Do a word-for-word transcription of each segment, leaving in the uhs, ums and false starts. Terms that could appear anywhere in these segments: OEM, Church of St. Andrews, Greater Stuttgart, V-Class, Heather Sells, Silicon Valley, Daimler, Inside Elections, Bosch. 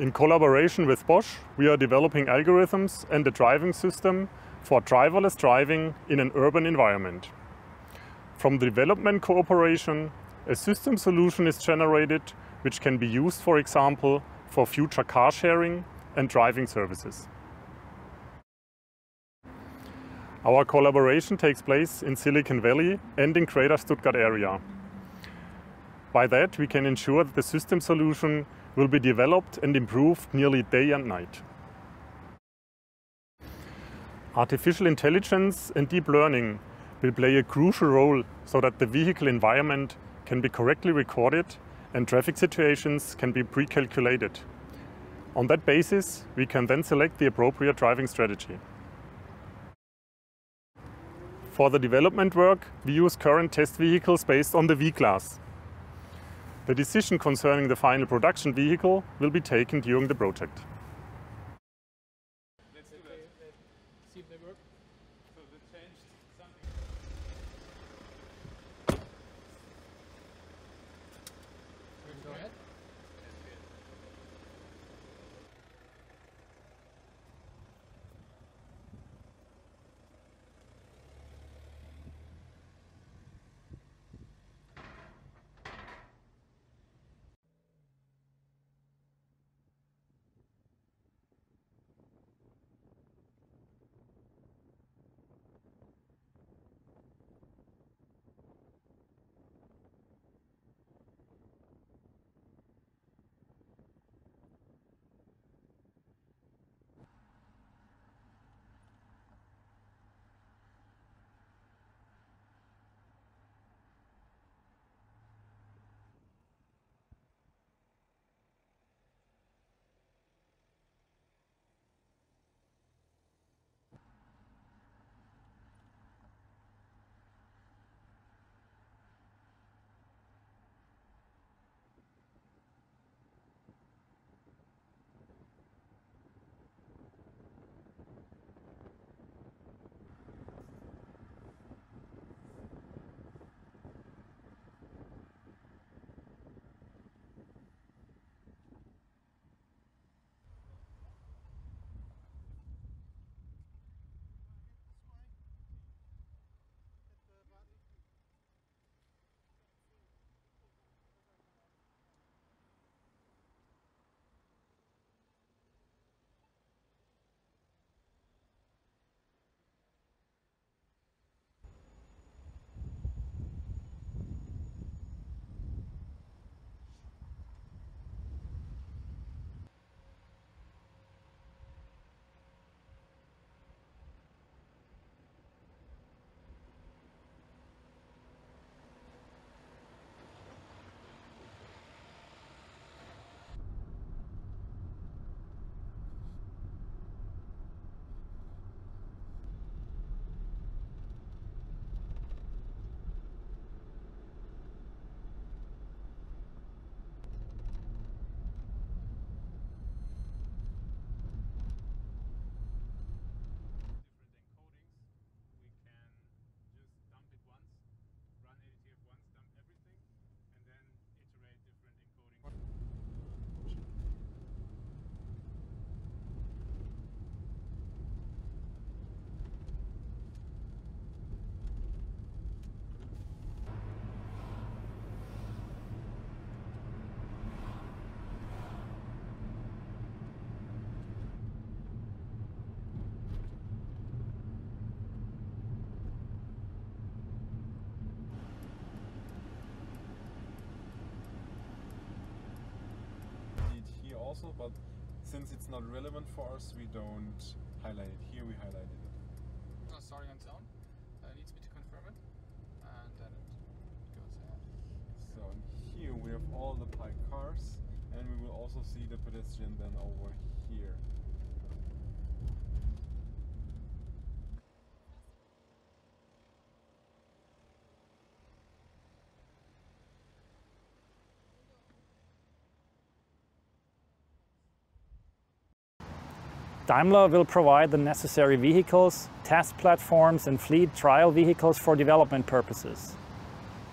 In collaboration with Bosch, we are developing algorithms and a driving system for driverless driving in an urban environment. From the development cooperation, a system solution is generated which can be used, for example, for future car sharing and driving services. Our collaboration takes place in Silicon Valley and in Greater Stuttgart area. By that, we can ensure that the system solution will be developed and improved nearly day and night. Artificial intelligence and deep learning will play a crucial role so that the vehicle environment can be correctly recorded and traffic situations can be pre-calculated. On that basis, we can then select the appropriate driving strategy. For the development work, we use current test vehicles based on the V-Class. The decision concerning the final production vehicle will be taken during the project. Let's do that. See if they work. So they changed something. Go ahead. Also, but since it's not relevant for us, we don't highlight it. Here we highlighted it. Oh, sorry, I'm down. Uh, it needs me to confirm it, and then it goes ahead. So here we have all the parked cars, and we will also see the pedestrian then over here. Daimler will provide the necessary vehicles, test platforms and fleet trial vehicles for development purposes.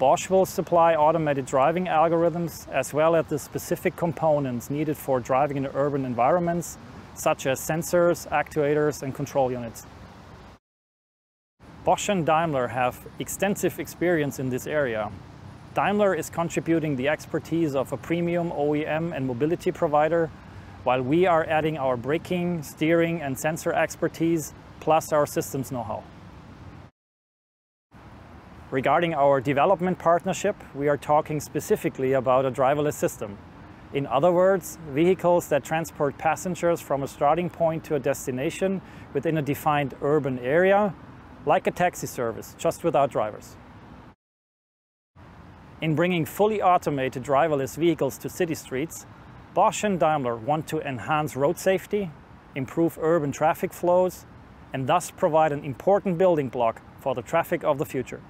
Bosch will supply automated driving algorithms as well as the specific components needed for driving in urban environments, such as sensors, actuators and control units. Bosch and Daimler have extensive experience in this area. Daimler is contributing the expertise of a premium O E M and mobility provider, while we are adding our braking, steering and sensor expertise, plus our systems know-how. Regarding our development partnership, we are talking specifically about a driverless system. In other words, vehicles that transport passengers from a starting point to a destination within a defined urban area, like a taxi service, just without drivers. In bringing fully automated driverless vehicles to city streets, Bosch and Daimler want to enhance road safety, improve urban traffic flows, and thus provide an important building block for the traffic of the future.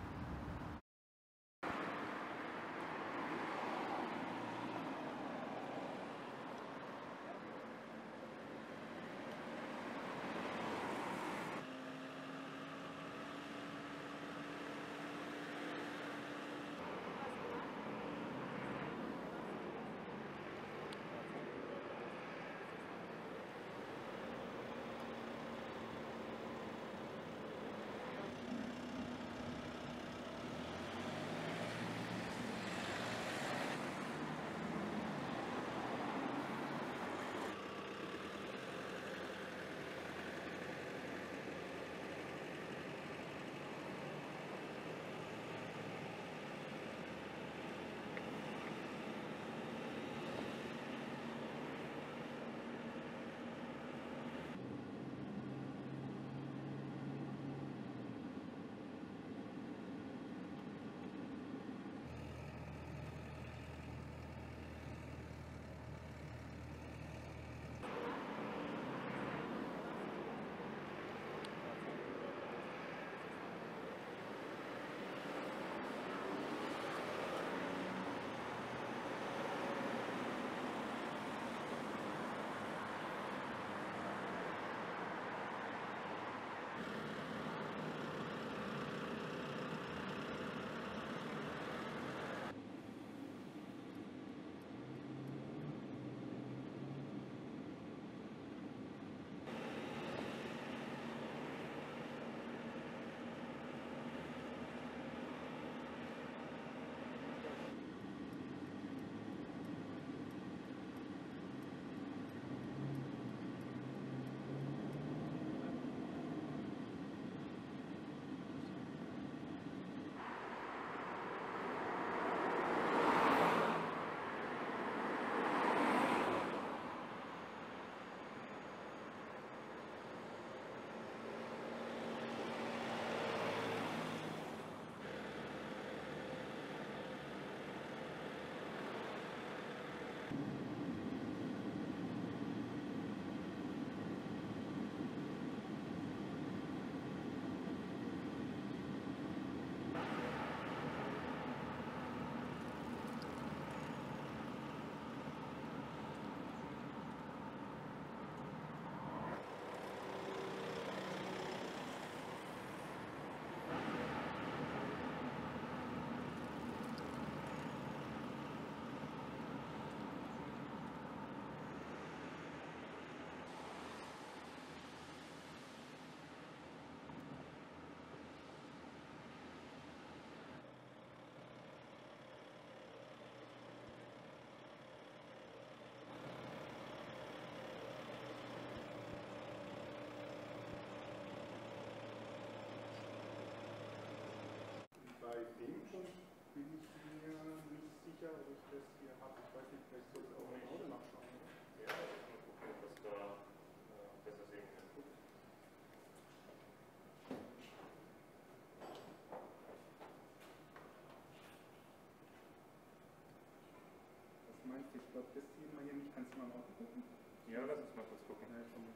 Ich glaube, das ziehen wir hier nicht. Kannst du mal noch gucken? Ja, lass uns mal kurz gucken. Ja, schon mal.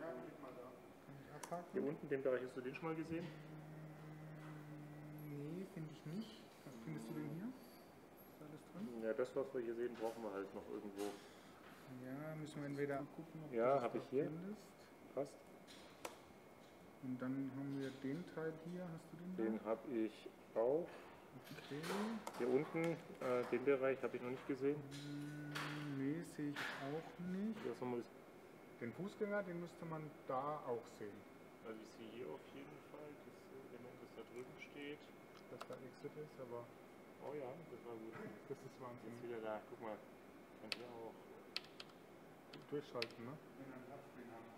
Ja, klick mal da. Hier unten, den Bereich, hast du den schon mal gesehen? Nee, finde ich nicht. Was findest du denn hier? Ist da alles drin? Ja, das, was wir hier sehen, brauchen wir halt noch irgendwo. Ja, müssen wir entweder gucken, ob ja, habe ich hier. Findest. Passt. Und dann haben wir den Teil hier. Hast du den? Den habe ich auch. Okay. Hier unten, äh, den Bereich habe ich noch nicht gesehen. Nee, sehe ich auch nicht. Das haben wir den Fußgänger, den müsste man da auch sehen. Also ich sehe hier auf jeden Fall, dass, wenn man das da drüben steht, dass da Exit ist, aber... Oh ja, das war gut. Das ist Wahnsinn. Jetzt wieder da, guck mal. Kann hier auch durchschalten, ne? Wenn wir einen Touchscreen haben.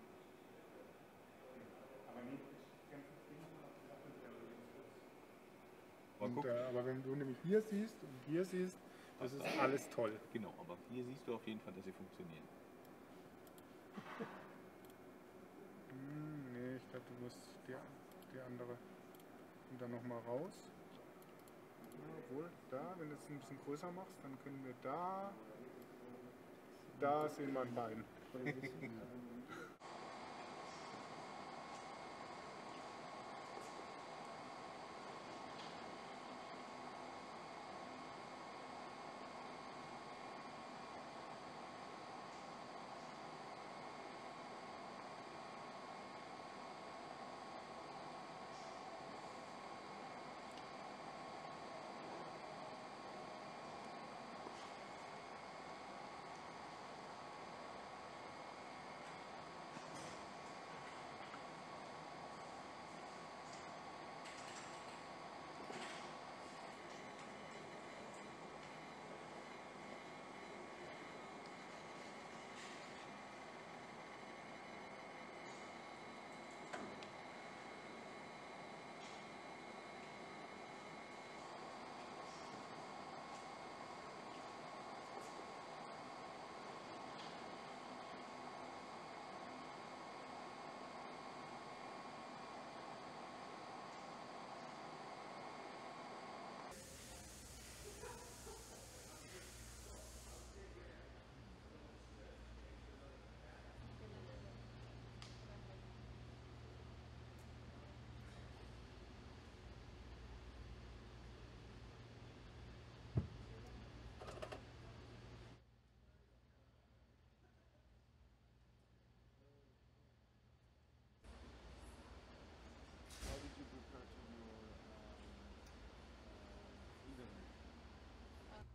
Aber nicht. Und, äh, aber wenn du nämlich hier siehst und hier siehst, das ist alles toll. Genau, aber hier siehst du auf jeden Fall, dass sie funktionieren. Hm, nee, ich glaube, du musst die, die andere und dann nochmal raus. Ja, obwohl, da, wenn du es ein bisschen größer machst, dann können wir da, da sehen wir ein Bein.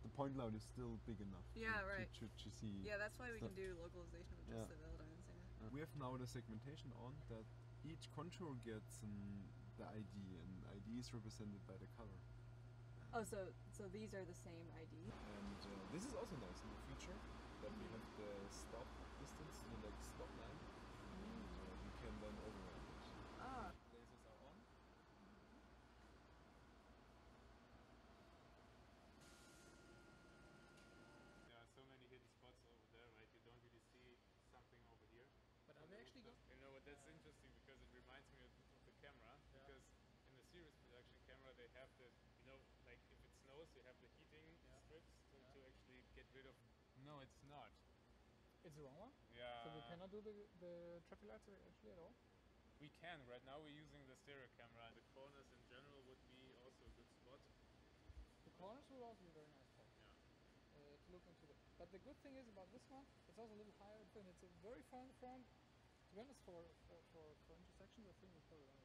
The point load is still big enough yeah, to, right. to, to, to see. Yeah, that's why we stuff. can do localization with just yeah. the buildings. Yeah. We have now the segmentation on that each contour gets um, the I D, and I D is represented by the color. Oh, so so these are the same I D. And uh, this is also nice in the future that we have the stop distance, the like stop line, mm. and uh, we can then override it. Ah. You know what, that's interesting because it reminds me of, of the camera, yeah. because in the series production camera they have the, you know, like if it snows you have the heating yeah. strips to, yeah. to actually get rid of... No, it's not. It's the wrong one? Yeah. So we cannot do the, the traffic lights actually at all? We can, right now we're using the stereo camera. The corners in general would be also a good spot. The corners would also be a very nice spot. Yeah. Uh, to look into the... But the good thing is about this one, it's also a little higher, and it's a very fun front. To be honest, for, for, for, for intersections, I think it's probably